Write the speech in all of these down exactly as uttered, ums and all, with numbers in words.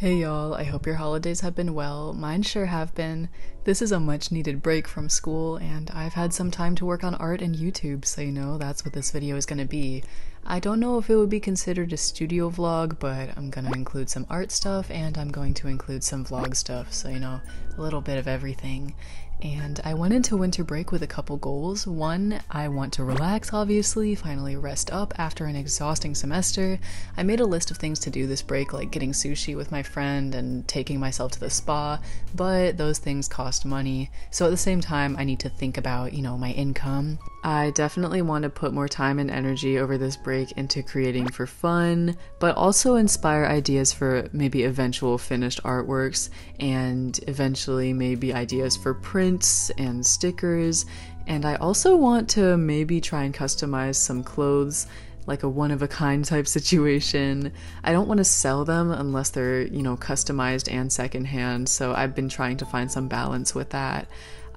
Hey y'all, I hope your holidays have been well. Mine sure have been. This is a much needed break from school and I've had some time to work on art and YouTube, so you know, that's what this video is gonna be. I don't know if it would be considered a studio vlog, but I'm gonna include some art stuff and I'm going to include some vlog stuff, so you know, a little bit of everything. And I went into winter break with a couple goals. One, I want to relax, obviously, finally rest up after an exhausting semester. I made a list of things to do this break, like getting sushi with my friend and taking myself to the spa, but those things cost money. So at the same time, I need to think about, you know, my income. I definitely want to put more time and energy over this break into creating for fun, but also inspire ideas for maybe eventual finished artworks and eventually maybe ideas for print and stickers, and I also want to maybe try and customize some clothes, like a one-of-a-kind type situation. I don't want to sell them unless they're, you know, customized and secondhand, so I've been trying to find some balance with that.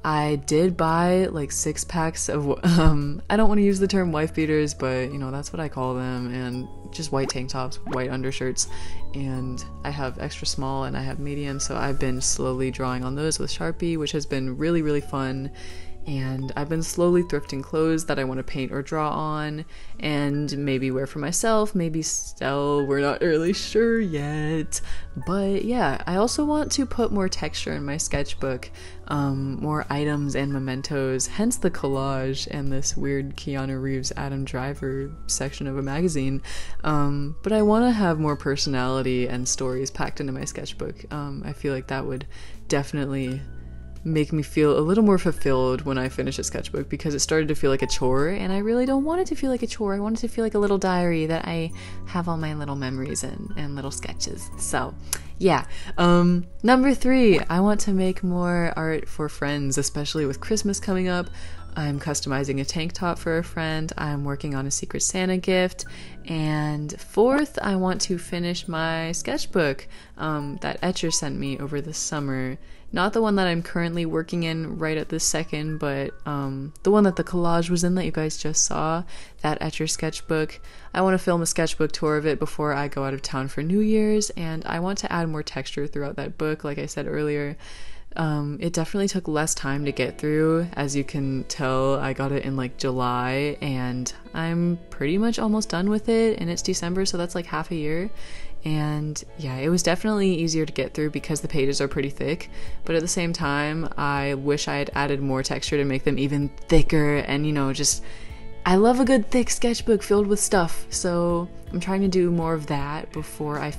I did buy like six packs of, um, I don't want to use the term wife beaters, but you know, that's what I call them, and just white tank tops, white undershirts, and I have extra small and I have medium, so I've been slowly drawing on those with Sharpie, which has been really, really fun. And I've been slowly thrifting clothes that I want to paint or draw on and maybe wear for myself, maybe sell, we're not really sure yet. But yeah, I also want to put more texture in my sketchbook, um, more items and mementos, hence the collage and this weird Keanu Reeves Adam Driver section of a magazine. Um, but I want to have more personality and stories packed into my sketchbook. Um, I feel like that would definitely make me feel a little more fulfilled when I finish a sketchbook, because it started to feel like a chore and I really don't want it to feel like a chore. I want it to feel like a little diary that I have all my little memories in and little sketches. So yeah, um, number three, I want to make more art for friends, especially with Christmas coming up. I'm customizing a tank top for a friend, I'm working on a Secret Santa gift, and fourth, I want to finish my sketchbook um, that Etchr sent me over the summer. Not the one that I'm currently working in right at this second, but um, the one that the collage was in that you guys just saw, that Etchr sketchbook. I want to film a sketchbook tour of it before I go out of town for New Year's, and I want to add more texture throughout that book, like I said earlier. Um, it definitely took less time to get through. As you can tell, I got it in like July and I'm pretty much almost done with it, and it's December, so that's like half a year. And yeah, it was definitely easier to get through because the pages are pretty thick, but at the same time, I wish I had added more texture to make them even thicker. And you know, just, I love a good thick sketchbook filled with stuff, so I'm trying to do more of that before I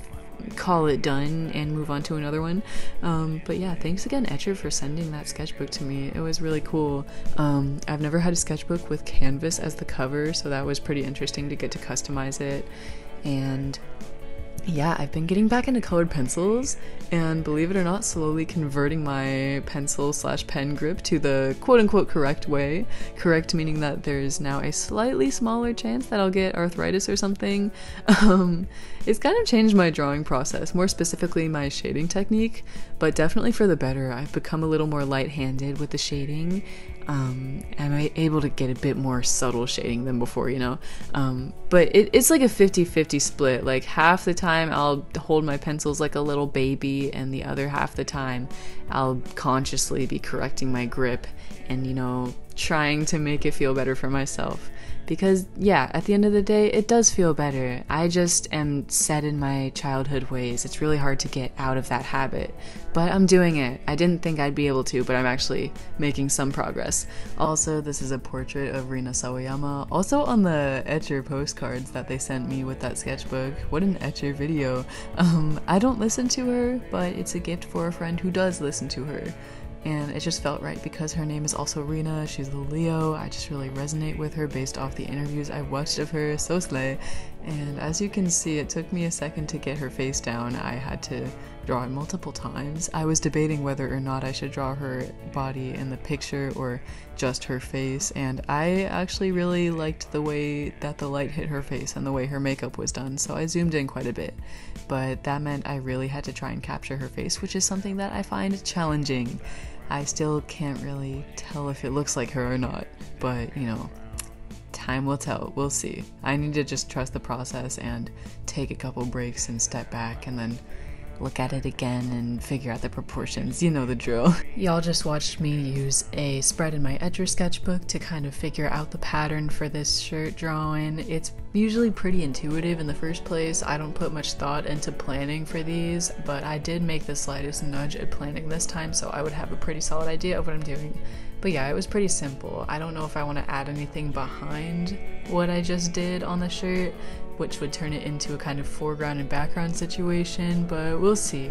call it done and move on to another one. Um, but yeah, thanks again Etchr for sending that sketchbook to me. It was really cool. Um, I've never had a sketchbook with canvas as the cover, so that was pretty interesting to get to customize it. And yeah, I've been getting back into colored pencils and, believe it or not, slowly converting my pencil slash pen grip to the quote-unquote correct way. Correct meaning that there's now a slightly smaller chance that I'll get arthritis or something. Um, it's kind of changed my drawing process, more specifically my shading technique, but definitely for the better. I've become a little more light-handed with the shading. Um, I'm able to get a bit more subtle shading than before, you know, um, but it, it's like a fifty fifty split. Like half the time I'll hold my pencils like a little baby, and the other half the time I'll consciously be correcting my grip and, you know, trying to make it feel better for myself. Because yeah, at the end of the day, it does feel better. I just am set in my childhood ways. It's really hard to get out of that habit, but I'm doing it. I didn't think I'd be able to, but I'm actually making some progress. Also, this is a portrait of Rina Sawayama, also on the Etchr postcards that they sent me with that sketchbook. What an Etchr video. Um, I don't listen to her, but it's a gift for a friend who does listen to her. And it just felt right because her name is also Rina, she's the Leo, I just really resonate with her based off the interviews I watched of her, so slay. And as you can see, it took me a second to get her face down. I had to draw it multiple times. I was debating whether or not I should draw her body in the picture or just her face, and I actually really liked the way that the light hit her face and the way her makeup was done, so I zoomed in quite a bit. But that meant I really had to try and capture her face, which is something that I find challenging. I still can't really tell if it looks like her or not, but you know, time will tell, we'll see. I need to just trust the process and take a couple breaks and step back and then look at it again and figure out the proportions. You know the drill. Y'all just watched me use a spread in my Etchr sketchbook to kind of figure out the pattern for this shirt drawing. It's usually pretty intuitive in the first place. I don't put much thought into planning for these, but I did make the slightest nudge at planning this time so I would have a pretty solid idea of what I'm doing. But yeah, it was pretty simple. I don't know if I want to add anything behind what I just did on the shirt, which would turn it into a kind of foreground and background situation, but we'll see.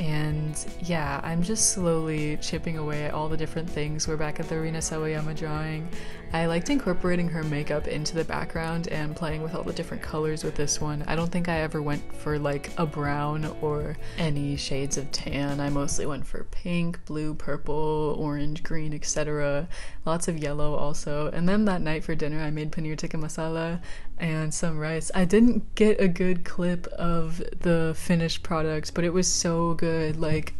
And yeah, I'm just slowly chipping away at all the different things. We're back at the Rina Sawayama drawing. I liked incorporating her makeup into the background and playing with all the different colors with this one. I don't think I ever went for like a brown or any shades of tan. I mostly went for pink, blue, purple, orange, green, et cetera. Lots of yellow also. And then that night for dinner I made paneer tikka masala and some rice. I didn't get a good clip of the finished product, but it was so good. Like,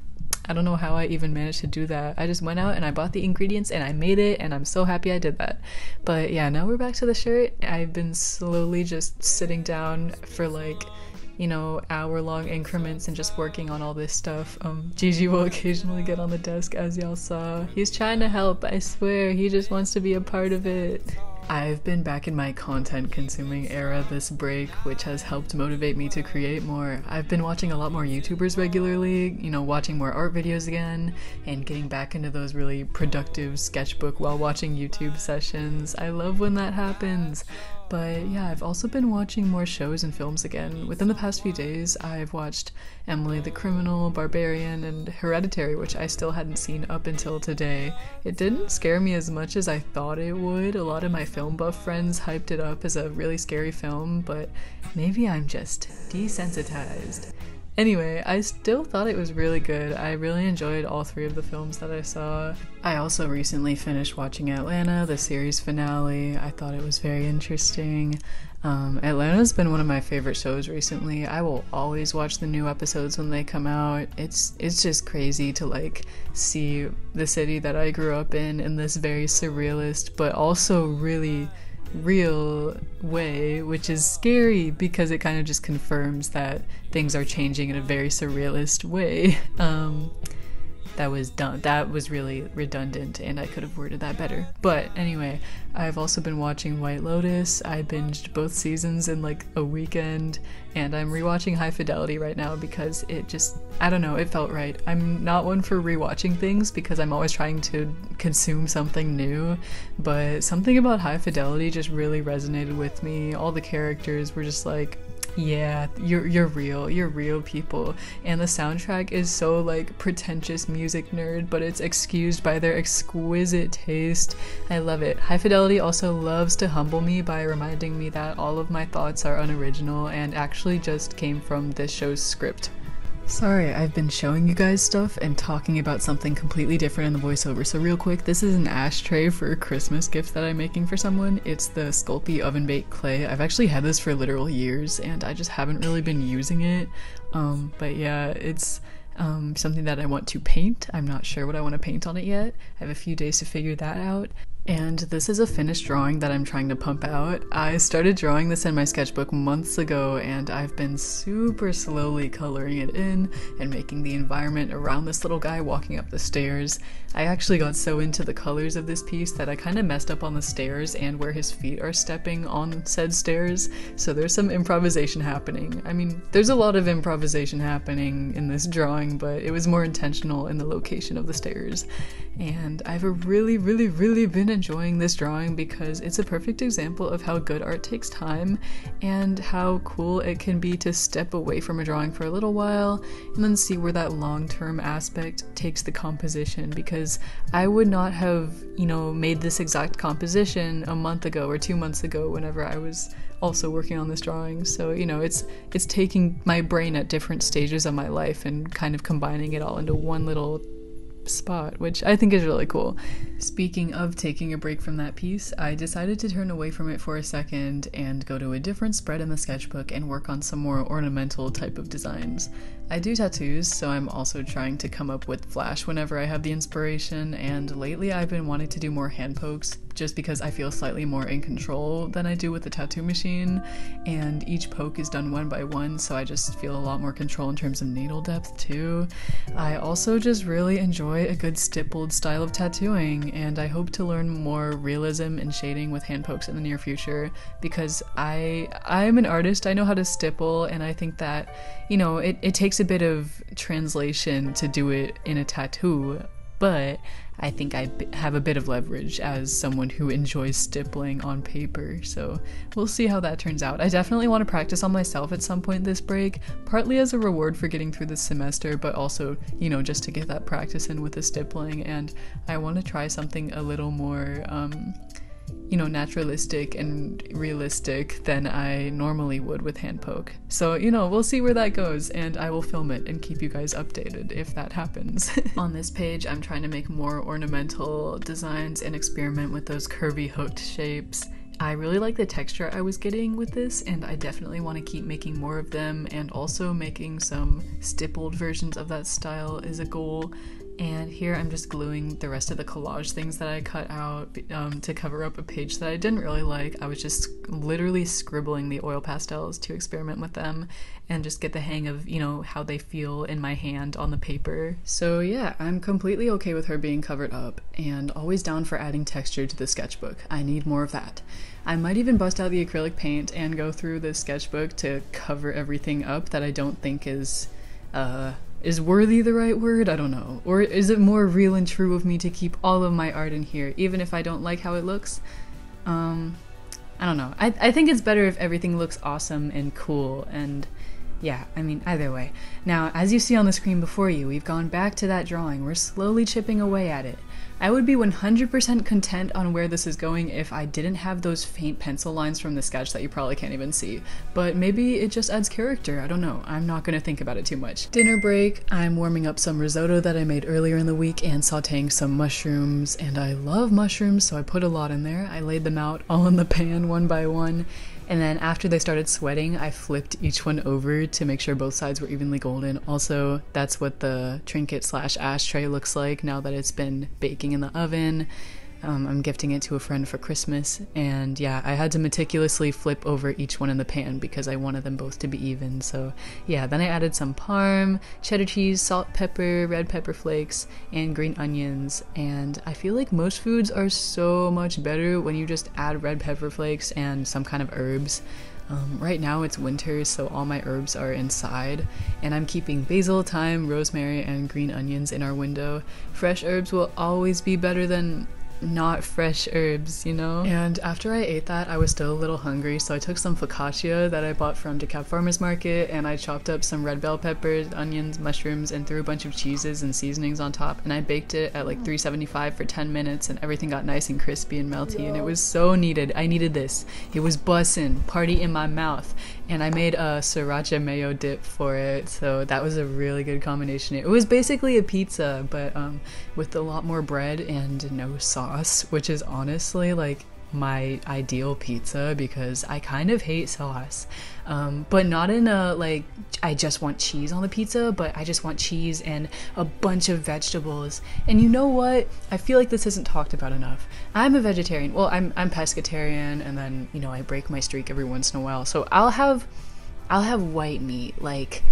I don't know how I even managed to do that. I just went out and I bought the ingredients and I made it, and I'm so happy I did that. But yeah, now we're back to the shirt. I've been slowly just sitting down for like, you know, hour-long increments and just working on all this stuff. Um, Gigi will occasionally get on the desk, as y'all saw. He's trying to help, I swear. He just wants to be a part of it. I've been back in my content consuming era this break, which has helped motivate me to create more. I've been watching a lot more YouTubers regularly, you know, watching more art videos again, and getting back into those really productive sketchbook while watching YouTube sessions. I love when that happens. But yeah, I've also been watching more shows and films again. Within the past few days, I've watched Emily the Criminal, Barbarian, and Hereditary, which I still hadn't seen up until today. It didn't scare me as much as I thought it would. A lot of my film buff friends hyped it up as a really scary film, but maybe I'm just desensitized. Anyway, I still thought it was really good. I really enjoyed all three of the films that I saw. I also recently finished watching Atlanta, the series finale. I thought it was very interesting. Um, Atlanta's been one of my favorite shows recently. I will always watch the new episodes when they come out. It's it's just crazy to like see the city that I grew up in in this very surrealist but also really real way, which is scary because it kind of just confirms that things are changing in a very surrealist way. Um, that was done. That was really redundant, and I could have worded that better. But anyway, I've also been watching White Lotus. I binged both seasons in like a weekend, and I'm rewatching High Fidelity right now because it just, I don't know, it felt right. I'm not one for rewatching things because I'm always trying to consume something new, but something about High Fidelity just really resonated with me. All the characters were just like, yeah, you're you're real, you're real people. And the soundtrack is so like pretentious music nerd, but it's excused by their exquisite taste. I love it. High Fidelity also loves to humble me by reminding me that all of my thoughts are unoriginal and actually just came from this show's script. Sorry, I've been showing you guys stuff and talking about something completely different in the voiceover, so real quick, this is an ashtray for a Christmas gift that I'm making for someone. It's the Sculpey oven baked clay. I've actually had this for literal years, and I just haven't really been using it, um, but yeah, it's um, something that I want to paint. I'm not sure what I want to paint on it yet. I have a few days to figure that out. And this is a finished drawing that I'm trying to pump out. I started drawing this in my sketchbook months ago, and I've been super slowly coloring it in and making the environment around this little guy walking up the stairs. I actually got so into the colors of this piece that I kind of messed up on the stairs and where his feet are stepping on said stairs, so there's some improvisation happening. I mean, there's a lot of improvisation happening in this drawing, but it was more intentional in the location of the stairs. And I've really, really, really been enjoying this drawing because it's a perfect example of how good art takes time and how cool it can be to step away from a drawing for a little while and then see where that long-term aspect takes the composition, because I would not have, you know, made this exact composition a month ago or two months ago whenever I was also working on this drawing. So, you know, it's it's taking my brain at different stages of my life and kind of combining it all into one little spot, which I think is really cool. Speaking of taking a break from that piece, I decided to turn away from it for a second and go to a different spread in the sketchbook and work on some more ornamental type of designs. I do tattoos, so I'm also trying to come up with flash whenever I have the inspiration, and lately I've been wanting to do more hand pokes just because I feel slightly more in control than I do with the tattoo machine, and each poke is done one by one, so I just feel a lot more control in terms of needle depth too. I also just really enjoy a good stippled style of tattooing, and I hope to learn more realism and shading with hand pokes in the near future, because I I'm an artist, I know how to stipple, and I think that, you know, it, it takes a bit of translation to do it in a tattoo, but I think I b- have a bit of leverage as someone who enjoys stippling on paper, so we'll see how that turns out. I definitely want to practice on myself at some point this break, partly as a reward for getting through this semester, but also, you know, just to get that practice in with the stippling, and I want to try something a little more, um, you know, naturalistic and realistic than I normally would with hand poke. So, you know, we'll see where that goes, and I will film it and keep you guys updated if that happens. On this page, I'm trying to make more ornamental designs and experiment with those curvy hooked shapes. I really like the texture I was getting with this, and I definitely want to keep making more of them, and also making some stippled versions of that style is a goal. And here I'm just gluing the rest of the collage things that I cut out um, to cover up a page that I didn't really like. I was just literally scribbling the oil pastels to experiment with them and just get the hang of, you know, how they feel in my hand on the paper. So yeah, I'm completely okay with her being covered up, and always down for adding texture to the sketchbook. I need more of that. I might even bust out the acrylic paint and go through this sketchbook to cover everything up that I don't think is, uh... Is worthy the right word? I don't know. Or is it more real and true of me to keep all of my art in here, even if I don't like how it looks? Um, I don't know. I, I think it's better if everything looks awesome and cool, and yeah, I mean, either way. Now, as you see on the screen before you, we've gone back to that drawing. We're slowly chipping away at it. I would be one hundred percent content on where this is going if I didn't have those faint pencil lines from the sketch that you probably can't even see, but maybe it just adds character, I don't know. I'm not gonna think about it too much. Dinner break, I'm warming up some risotto that I made earlier in the week and sauteing some mushrooms, and I love mushrooms, so I put a lot in there. I laid them out all in the pan one by one, and then after they started sweating, I flipped each one over to make sure both sides were evenly golden. Also, that's what the trinket slash ashtray looks like now that it's been baking in the oven. Um, I'm gifting it to a friend for Christmas, and yeah, I had to meticulously flip over each one in the pan because I wanted them both to be even, so yeah. Then I added some parm, cheddar cheese, salt, pepper, red pepper flakes, and green onions, and I feel like most foods are so much better when you just add red pepper flakes and some kind of herbs. Um, right now it's winter, so all my herbs are inside, and I'm keeping basil, thyme, rosemary, and green onions in our window. Fresh herbs will always be better than not fresh herbs, you know? And after I ate that, I was still a little hungry, so I took some focaccia that I bought from DeKalb Farmers Market, and I chopped up some red bell peppers, onions, mushrooms, and threw a bunch of cheeses and seasonings on top, and I baked it at like three seventy-five for ten minutes, and everything got nice and crispy and melty, and it was so needed. I needed this. It was bussin', party in my mouth. And I made a sriracha mayo dip for it, so that was a really good combination. It was basically a pizza, but um, with a lot more bread and no sauce, which is honestly like my ideal pizza because I kind of hate sauce. Um, but not in a, like, I just want cheese on the pizza, but I just want cheese and a bunch of vegetables. And you know what? I feel like this isn't talked about enough. I'm a vegetarian. Well, I'm, I'm pescatarian, and then, you know, I break my streak every once in a while. So I'll have, I'll have white meat, like,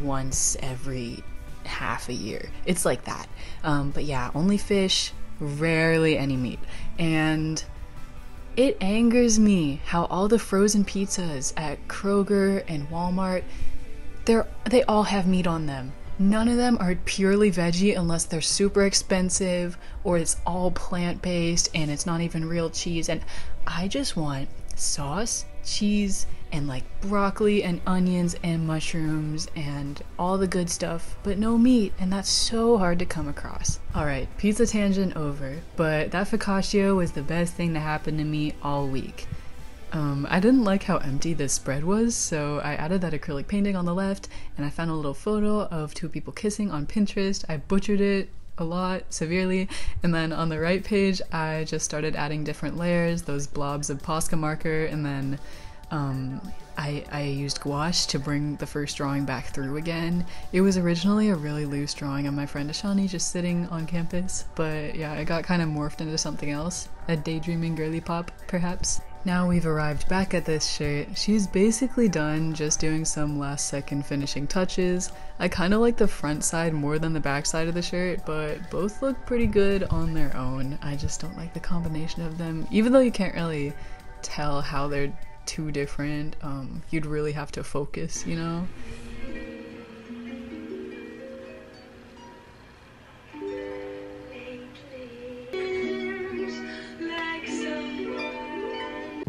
once every half a year. It's like that. Um, but yeah, only fish, rarely any meat. And it angers me how all the frozen pizzas at Kroger and Walmart, they're, they all have meat on them. None of them are purely veggie unless they're super expensive or it's all plant-based and it's not even real cheese. And I just want sauce, cheese, and like broccoli and onions and mushrooms and all the good stuff, but no meat, and that's so hard to come across. Alright, pizza tangent over, but that focaccia was the best thing to happen to me all week. Um, I didn't like how empty this spread was, so I added that acrylic painting on the left, and I found a little photo of two people kissing on Pinterest. I butchered it. a lot, severely, and then on the right page I just started adding different layers, those blobs of Posca marker, and then um, I, I used gouache to bring the first drawing back through again. It was originally a really loose drawing of my friend Ashani just sitting on campus, but yeah, it got kind of morphed into something else, a daydreaming girly pop, perhaps. Now we've arrived back at this shirt. She's basically done, just doing some last second finishing touches. I kind of like the front side more than the back side of the shirt, but both look pretty good on their own. I just don't like the combination of them, even though you can't really tell how they're too different. Um, you'd really have to focus, you know?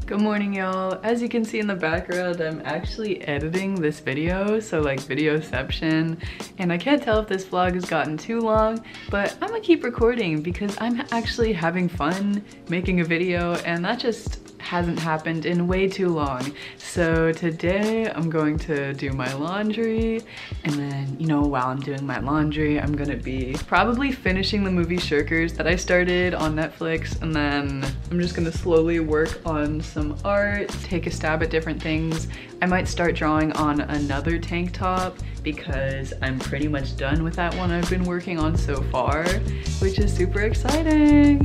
Good morning, y'all. As you can see in the background, I'm actually editing this video, so like videoception, and I can't tell if this vlog has gotten too long, but I'm gonna keep recording because I'm actually having fun making a video, and that just hasn't happened in way too long. So today I'm going to do my laundry, and then, you know, while I'm doing my laundry, I'm gonna be probably finishing the movie Shirkers that I started on Netflix, and then I'm just gonna slowly work on some art, take a stab at different things. I might start drawing on another tank top because I'm pretty much done with that one I've been working on so far, which is super exciting.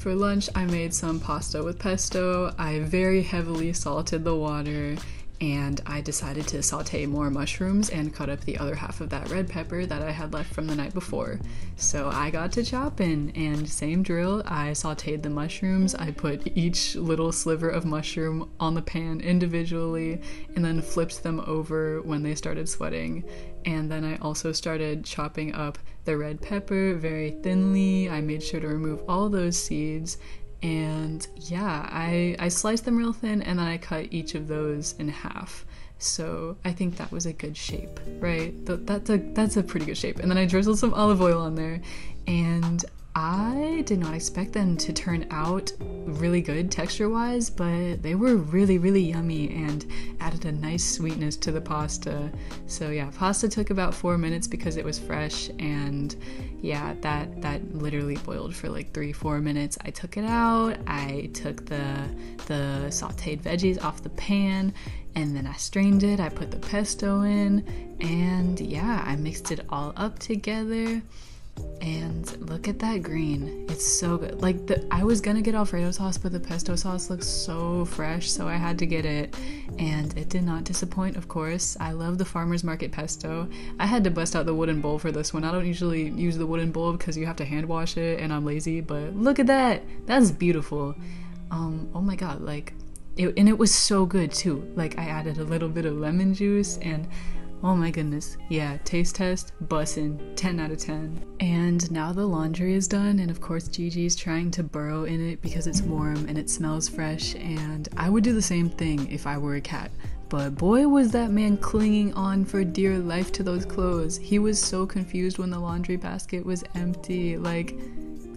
For lunch, I made some pasta with pesto. I very heavily salted the water, and I decided to saute more mushrooms and cut up the other half of that red pepper that I had left from the night before. So I got to chopping, and same drill, I sauteed the mushrooms. I put each little sliver of mushroom on the pan individually and then flipped them over when they started sweating. And then I also started chopping up the red pepper very thinly. I made sure to remove all those seeds, and yeah, I, I sliced them real thin, and then I cut each of those in half. So I think that was a good shape, right? Th that's, a, that's a pretty good shape. And then I drizzled some olive oil on there, and I did not expect them to turn out really good texture-wise, but they were really, really yummy and added a nice sweetness to the pasta. So yeah, pasta took about four minutes because it was fresh, and yeah, that that literally boiled for like three, four minutes. I took it out, I took the the sauteed veggies off the pan, and then I strained it, I put the pesto in, and yeah, I mixed it all up together. And look at that green, it's so good. Like, the I was gonna get Alfredo sauce, but the pesto sauce looks so fresh, so I had to get it, and it did not disappoint, of course. I love the farmer's market pesto. I had to bust out the wooden bowl for this one. I don't usually use the wooden bowl because you have to hand wash it and I'm lazy, but look at that, that's beautiful. Um oh my god, like it, and it was so good too. Like, I added a little bit of lemon juice, and oh my goodness, yeah, taste test, bussin', ten out of ten. And now the laundry is done, and of course Gigi's trying to burrow in it because it's warm and it smells fresh, and I would do the same thing if I were a cat. But boy, was that man clinging on for dear life to those clothes. He was so confused when the laundry basket was empty. Like,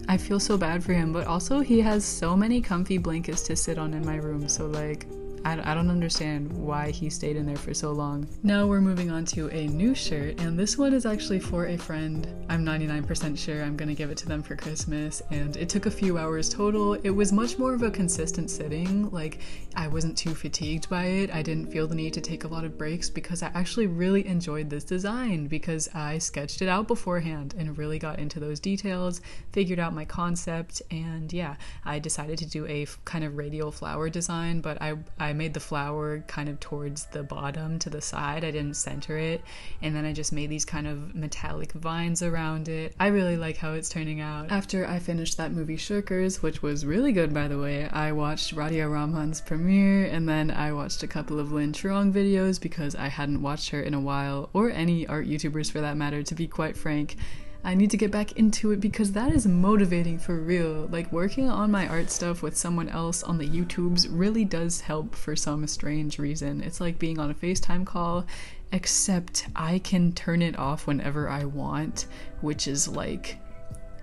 I feel so bad for him, but also he has so many comfy blankets to sit on in my room, so like, I, I don't understand why he stayed in there for so long. Now we're moving on to a new shirt, and this one is actually for a friend. I'm ninety-nine percent sure I'm gonna give it to them for Christmas, and it took a few hours total. It was much more of a consistent sitting, like I wasn't too fatigued by it. I didn't feel the need to take a lot of breaks because I actually really enjoyed this design because I sketched it out beforehand and really got into those details, figured out my concept, and yeah, I decided to do a kind of radial flower design, but I, I made the flower kind of towards the bottom to the side. I didn't center it, and then I just made these kind of metallic vines around it. I really like how it's turning out. After I finished that movie Shirkers, which was really good by the way, I watched Radhika Raman's premiere, and then I watched a couple of Lin Trong videos because I hadn't watched her in a while, or any art YouTubers for that matter, to be quite frank. I need to get back into it because that is motivating for real. Like, working on my art stuff with someone else on the YouTubes really does help for some strange reason. It's like being on a FaceTime call, except I can turn it off whenever I want, which is like,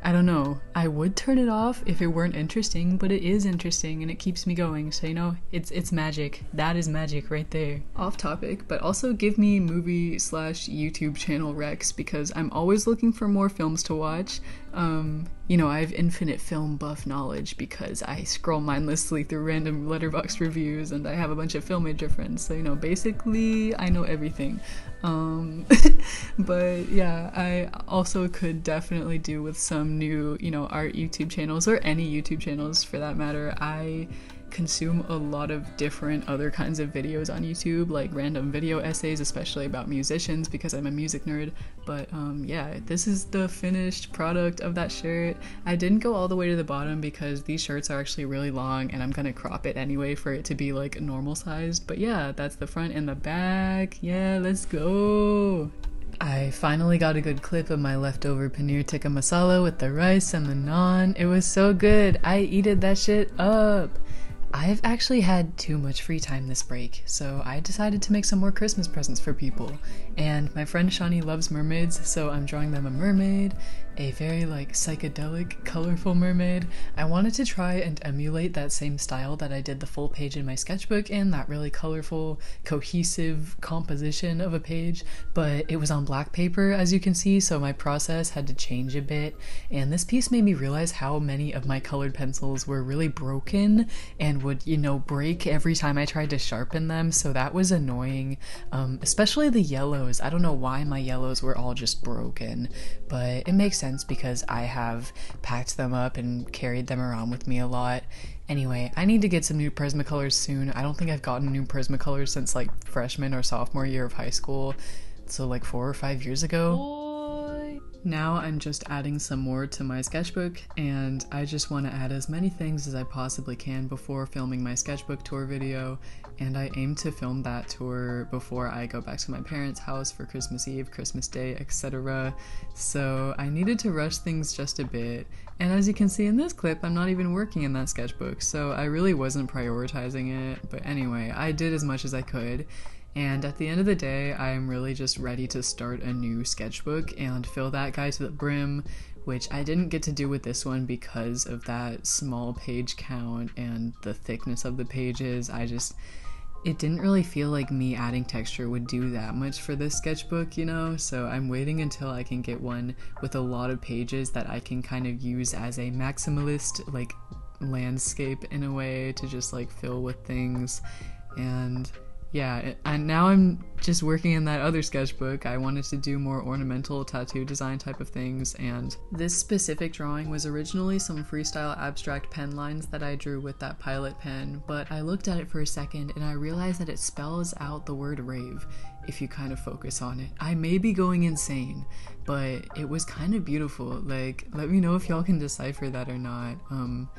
I don't know. I would turn it off if it weren't interesting, but it is interesting and it keeps me going. So, you know, it's it's magic. That is magic right there. Off topic, but also give me movie slash YouTube channel recs because I'm always looking for more films to watch. Um, you know, I have infinite film buff knowledge because I scroll mindlessly through random Letterboxd reviews and I have a bunch of filmmaker friends. So, you know, basically I know everything. Um, but yeah, I also could definitely do with some new, you know, art YouTube channels, or any YouTube channels for that matter. I consume a lot of different other kinds of videos on YouTube, like random video essays, especially about musicians because I'm a music nerd. But um, yeah, this is the finished product of that shirt. I didn't go all the way to the bottom because these shirts are actually really long and I'm gonna crop it anyway for it to be like normal sized. But yeah, that's the front and the back. Yeah, let's go. I finally got a good clip of my leftover paneer tikka masala with the rice and the naan. It was so good. I eated that shit up. I've actually had too much free time this break, so I decided to make some more Christmas presents for people. And my friend Shani loves mermaids, so I'm drawing them a mermaid, a very like psychedelic, colorful mermaid. I wanted to try and emulate that same style that I did the full page in my sketchbook in, that really colorful, cohesive composition of a page, but it was on black paper, as you can see, so my process had to change a bit. And this piece made me realize how many of my colored pencils were really broken and would, you know, break every time I tried to sharpen them, so that was annoying. Um, especially the yellows. I don't know why my yellows were all just broken, but it makes sense because I have packed them up and carried them around with me a lot. Anyway, I need to get some new Prismacolors soon. I don't think I've gotten new Prismacolors since like freshman or sophomore year of high school, so like four or five years ago. Oh. Now I'm just adding some more to my sketchbook, and I just want to add as many things as I possibly can before filming my sketchbook tour video, and I aim to film that tour before I go back to my parents' house for Christmas Eve, Christmas Day, et cetera. So I needed to rush things just a bit, and as you can see in this clip, I'm not even working in that sketchbook, so I really wasn't prioritizing it, but anyway, I did as much as I could. And at the end of the day, I am really just ready to start a new sketchbook and fill that guy to the brim, which I didn't get to do with this one because of that small page count and the thickness of the pages. I just, it didn't really feel like me adding texture would do that much for this sketchbook, you know? So I'm waiting until I can get one with a lot of pages that I can kind of use as a maximalist, like, landscape in a way to just, like, fill with things. And yeah, and now I'm just working in that other sketchbook. I wanted to do more ornamental tattoo design type of things, and this specific drawing was originally some freestyle abstract pen lines that I drew with that Pilot pen, but I looked at it for a second and I realized that it spells out the word rave if you kind of focus on it. I may be going insane, but it was kind of beautiful. Like, let me know if y'all can decipher that or not. Um...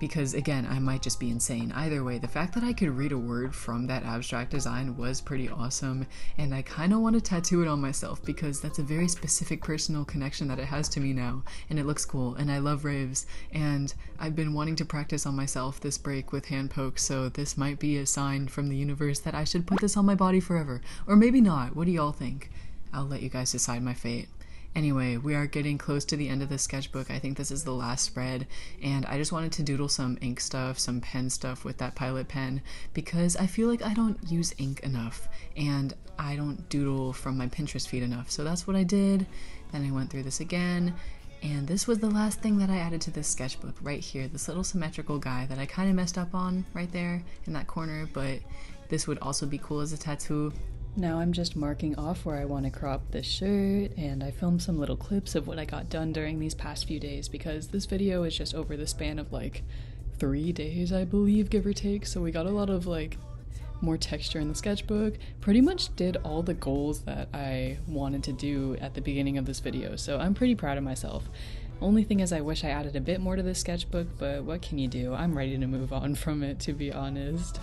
Because again, I might just be insane. Either way, the fact that I could read a word from that abstract design was pretty awesome, and I kind of want to tattoo it on myself because that's a very specific personal connection that it has to me now, and it looks cool, and I love raves, and I've been wanting to practice on myself this break with hand pokes, so this might be a sign from the universe that I should put this on my body forever, or maybe not. What do y'all think? I'll let you guys decide my fate. Anyway, we are getting close to the end of this sketchbook. I think this is the last spread, and I just wanted to doodle some ink stuff, some pen stuff with that Pilot pen, because I feel like I don't use ink enough, and I don't doodle from my Pinterest feed enough. So that's what I did. Then I went through this again, and this was the last thing that I added to this sketchbook right here, this little symmetrical guy that I kind of messed up on right there in that corner, but this would also be cool as a tattoo. Now I'm just marking off where I want to crop this shirt, and I filmed some little clips of what I got done during these past few days, because this video is just over the span of like three days, I believe, give or take, so we got a lot of like more texture in the sketchbook. Pretty much did all the goals that I wanted to do at the beginning of this video, so I'm pretty proud of myself. Only thing is I wish I added a bit more to this sketchbook, but what can you do? I'm ready to move on from it, to be honest.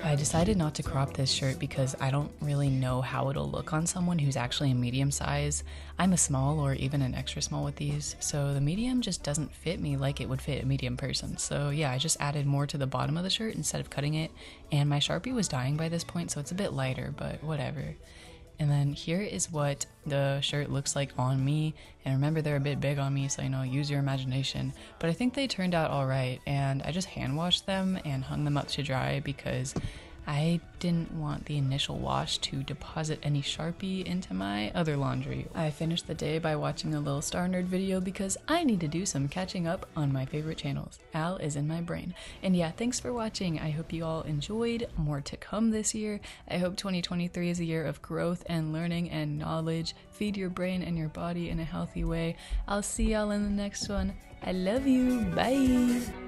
I decided not to crop this shirt because I don't really know how it'll look on someone who's actually a medium size. I'm a small or even an extra small with these, so the medium just doesn't fit me like it would fit a medium person. So yeah, I just added more to the bottom of the shirt instead of cutting it, and my Sharpie was dying by this point, so it's a bit lighter, but whatever. And then here is what the shirt looks like on me, and remember they're a bit big on me, so you know, use your imagination, but I think they turned out alright, and I just hand washed them and hung them up to dry because I didn't want the initial wash to deposit any Sharpie into my other laundry. I finished the day by watching a little Star Nerd video because I need to do some catching up on my favorite channels. Al is in my brain. And yeah, thanks for watching. I hope you all enjoyed. More to come this year. I hope twenty twenty-three is a year of growth and learning and knowledge. Feed your brain and your body in a healthy way. I'll see y'all in the next one. I love you. Bye.